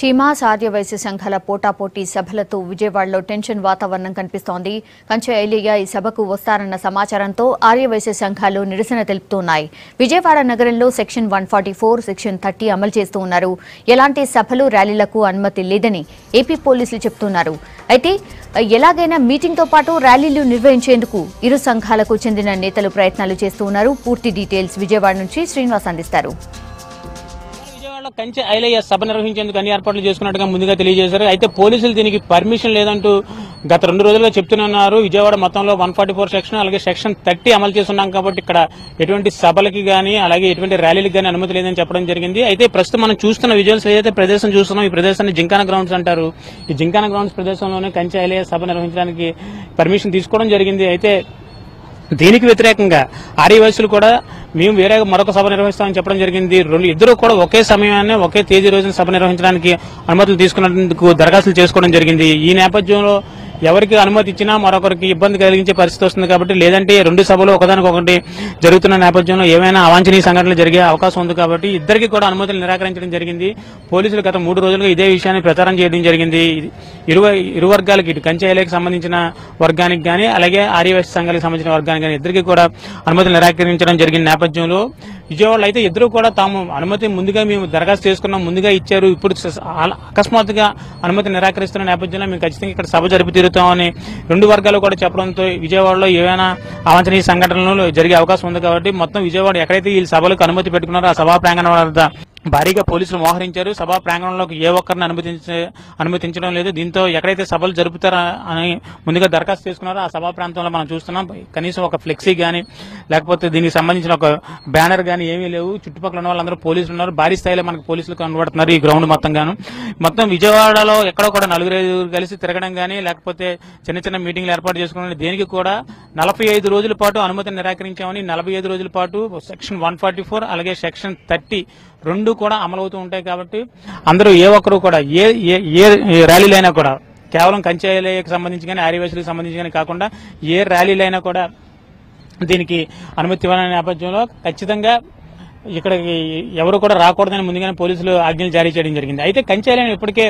Chimas Adyavaisya Sanghal Potapoti Sabhalato Vijaywadalo tension vatavaranam kanipistondi. Kancha Ilaiah ee sabhaku vastaranna samacharanto Aryavaisya Sanghalu nirasana teluputunnayi. Vijayawada nagaramlo section 144, section 30 అమలు చేస్తున్నారు. ఎలాంటి సభలు ర్యాలీలకు అనుమతి లేదని AP పోలీసులు చెప్తున్నారు. అయితే ఎలాగైనా మీటింగ్ తో పాటు ర్యాలీలు నిర్వహించేందుకు ఇరు సంఘాలకు చెందిన నేతలు ప్రయత్నాలు చేస్తున్నారు. పూర్తి డీటెయిల్స్ విజయవాడ నుంచి శ్రీనివాస్ అందిస్తారు. Kancha Ilaiah సభ నిర్వహించేందుకు అన్ని ఏర్పాట్లు చేసుకున్నట్టుగా ముందుగా తెలియజేశారు. అయితే పోలీసులు దీనికి పర్మిషన్ లేదంటూ గత రెండు రోజులుగా చెప్తున్నారు. విజయవాడ మొత్తంలో 144 సెక్షన్ అలాగే సెక్షన్ 30 అమలు చేస్తున్నాం కాబట్టి ఇక్కడ ఎటువంటి సభలకు కానీ అలాగే ఎటువంటి ర్యాలీలకు కానీ అనుమతి లేదని చెప్పడం జరిగింది. అయితే ప్రస్తుతం మనం చూస్తున్న విజువల్స్ ఏదైతే ప్రదేశం చూస్తున్నాం, ఈ ప్రదేశాన్ని జింకాన గ్రౌండ్స్ అంటారు. ఈ జింకాన గ్రౌండ్స్ ప్రదేశంలోనే Kancha Ilaiah సభ నిర్వహించడానికి పర్మిషన్ తీసుకోవడం జరిగింది. అయితే దీనికి వ్యతిరేకంగా ఆర్యవైశ్యులు కూడా మేము వేరే మరొక సభ నిర్వహిస్తామని చెప్పడం జరిగింది. ఇద్దరు కూడా ఒకే సమయాన్ని ఒకే తేదీ రోజున సభ నిర్వహించడానికి అనుమతులు తీసుకున్నందుకు దరఖాస్తులు చేసుకోవడం జరిగింది. ఈ నేపథ్యంలో ఎవరికి అనుమతి ఇచ్చినా మరొకరికి ఇబ్బంది కలిగించే పరిస్థితి వస్తుంది కాబట్టి, లేదంటే రెండు సభలు ఒకదానికొకటి జరుగుతున్న నేపథ్యంలో ఏమైనా అవాంఛనీయ సంఘటనలు జరిగే అవకాశం ఉంది కాబట్టి ఇద్దరికి కూడా అనుమతులు నిరాకరించడం జరిగింది. పోలీసులు గత 3 రోజులుగా ఇదే విషయాన్ని ప్రచారం చేయడం జరిగింది. ఇరు వర్గాలకు, ఇటు Kancha Ilaiah సంబంధించిన వర్గానికి కానీ అలాగే ఆర్యవైశ్య సంఘాలకు సంబంధించిన వర్గానికి కానీ ఇద్దరికి కూడా అనుమతులు నిరాకరించడం జరిగిన నేపథ్యంలో విజయవాడలో అయితే ఇద్దరు కూడా తాము అనుమతి ముందుగా మేము దరఖాస్తు చేసుకున్నాం, ముందుగా ఇచ్చారు, ఇప్పుడు అకస్మాత్తుగా అనుమతి నిరాకరిస్తున్న నేపథ్యంలో మేము ఖచ్చితంగా ఇక్కడ సభ జరుపుతామని రెండు వర్గాలు కూడా చెప్పడంతో విజయవాడలో ఏవైనా అవాంఛనీయ సంఘటనలు జరిగే అవకాశం ఉంది కాబట్టి మొత్తం విజయవాడ ఎక్కడైతే ఈ సభలకు అనుమతి పెట్టుకున్నారో ఆ సభా ప్రాంగణం వద్ద భారీగా పోలీసులు మోహరించారు. సభా ప్రాంగణంలోకి ఏ ఒక్కరిని అనుమతించడం లేదు. దీంతో ఎక్కడైతే సభలు జరుపుతారా అని ముందుగా దరఖాస్తు చేసుకున్నారో ఆ సభా ప్రాంతంలో మనం చూస్తున్నాం కనీసం ఒక ఫ్లెక్సీ కానీ లేకపోతే దీనికి సంబంధించిన ఒక బ్యానర్ కానీ ఏమీ లేవు. చుట్టుపక్కల ఉన్న వాళ్ళందరూ పోలీసులు ఉన్నారు. భారీ స్థాయిలో మనకు పోలీసులు కనబడుతున్నారు ఈ గ్రౌండ్ మొత్తంగాను. మొత్తం విజయవాడలో ఎక్కడో కూడా 4-5 కలిసి తిరగడం కానీ లేకపోతే చిన్న చిన్న మీటింగ్లు ఏర్పాటు చేసుకోవడం, దేనికి కూడా 45 రోజుల పాటు అనుమతిని నిరాకరించామని 45 రోజుల పాటు సెక్షన్ 144 అలాగే సెక్షన్ 30 రెండు కూడా అమలవుతూ ఉంటాయి కాబట్టి అందరూ ఏ ఒక్కరు కూడా ఏ ర్యాలీలైనా కూడా కేవలం Kancha Ilaiah సంబంధించి కానీ ఆర్యవేశ్లకు సంబంధించి కానీ కాకుండా ఏ ర్యాలీలైనా కూడా దీనికి అనుమతి ఇవ్వాలనే నేపథ్యంలో ఖచ్చితంగా ఇక్కడ ఎవరు కూడా రాకూడదని ముందుగానే పోలీసులు ఆజ్ఞలు జారీ చేయడం జరిగింది. అయితే Kancha Ilaiah ఇప్పటికే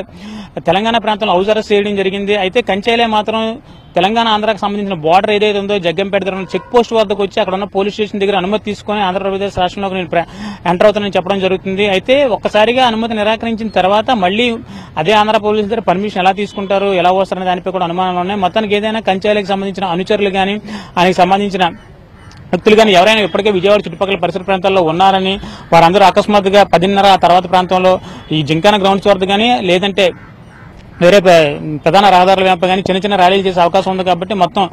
తెలంగాణ ప్రాంతంలో హౌస్ అరెస్ట్ చేయడం జరిగింది. అయితే Kancha Ilaiah మాత్రం తెలంగాణ ఆంధ్రాకి సంబంధించిన బార్డర్ ఏదైతే ఉందో జగ్గంపేట దగ్గర చెక్ పోస్ట్ వద్దకు వచ్చి అక్కడ ఉన్న పోలీస్ స్టేషన్ దగ్గర అనుమతి తీసుకుని ఆంధ్రప్రదేశ్ రాష్ట్రంలోకి నేను ఎంటర్ అవుతానని చెప్పడం జరుగుతుంది. అయితే ఒక్కసారిగా అనుమతి నిరాకరించిన తర్వాత మళ్లీ అదే ఆంధ్ర పోలీసుల దగ్గర పర్మిషన్ ఎలా తీసుకుంటారు, ఎలా వస్తారనే దానిపై కూడా అనుమానాలు ఉన్నాయి. మొత్తానికి ఏదైనా Kancha Ilaiah సంబంధించిన అనుచరులు కానీ ఆయనకు సంబంధించిన వ్యక్తులు కానీ ఎవరైనా ఇప్పటికే విజయవాడ చుట్టుపక్కల పరిసర ప్రాంతాల్లో ఉన్నారని వారందరూ అకస్మాత్తుగా 10:30 తర్వాత ప్రాంతంలో ఈ జింకాన గ్రౌండ్స్ వద్ద కానీ లేదంటే వేరే ప్రధాన రహదారుల వెంట కానీ చిన్న చిన్న ర్యాలీలు చేసే అవకాశం ఉంది కాబట్టి మొత్తం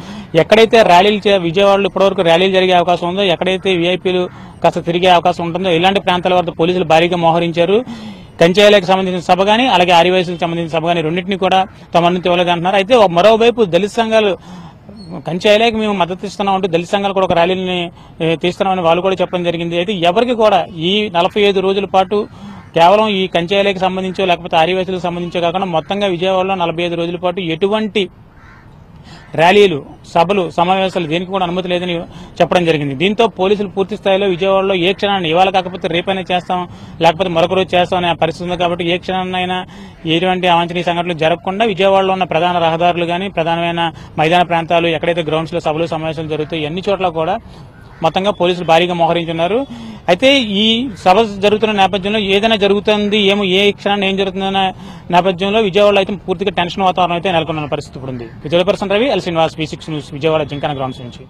ఎక్కడైతే ర్యాలీలు విజయవాడలో ఇప్పటివరకు ర్యాలీలు జరిగే అవకాశం ఉందో, ఎక్కడైతే వీఐపీలు కాస్త తిరిగే అవకాశం ఉంటుందో ఇలాంటి ప్రాంతాల వద్ద పోలీసులు భారీగా మోహరించారు. Kancha Ilaiah సంబంధించిన సభ కానీ అలాగే ఆర్యవైశ్యులకు సంబంధించిన సభ కానీ రెండింటినీ కూడా తమ అనుమతి ఇవ్వలేదంటున్నారు. అయితే మరోవైపు దళిత సంఘాలు Kancha Ilaiah మేము మద్దతు ఇస్తున్నాం అంటే దళిత సంఘాలు కూడా ఒక ర్యాలీని తీస్తున్నామని వాళ్ళు కూడా చెప్పడం జరిగింది. అయితే ఎవరికి కూడా ఈ 45 రోజుల పాటు కేవలం ఈ Kancha Ilaiah సంబంధించో లేకపోతే ఆర్యవేశ్యులకు సంబంధించో కాకుండా మొత్తంగా విజయవాడలో 45 రోజుల పాటు ఎటువంటి ర్యాలీలు, సభలు, సమావేశాలు దేనికి కూడా అనుమతి లేదని చెప్పడం జరిగింది. దీంతో పోలీసులు పూర్తి స్థాయిలో విజయవాడలో ఏ క్షణాన్ని ఇవాళ కాకపోతే రేపైనా చేస్తాం లేకపోతే మరొక రోజు చేస్తాం అనే పరిస్థితి ఉంది కాబట్టి ఏ క్షణాన్నైనా ఎటువంటి అవాంఛనీయ సంఘటనలు జరగకుండా విజయవాడలో ఉన్న ప్రధాన రహదారులు కానీ ప్రధానమైన మైదాన ప్రాంతాలు ఎక్కడైతే గ్రౌండ్స్లో సభలు సమావేశాలు జరుగుతాయి అన్ని చోట్ల కూడా మొత్తంగా పోలీసులు భారీగా మోహరించున్నారు. అయితే ఈ సభ జరుగుతున్న నేపథ్యంలో ఏదైనా జరుగుతుంది ఏ క్షణాన్ని ఏం జరుగుతుందన్న నేపథ్యంలో విజయవాడలో అయితే పూర్తిగా టెన్షన్ వాతావరణం అయితే నెలకొన్న పరిస్థితి ఇప్పుడు ఉంది. విజయపర్సన్ Ravi, L Srinivas, V6 news, Vijayawada gymkhana grounds నుంచి.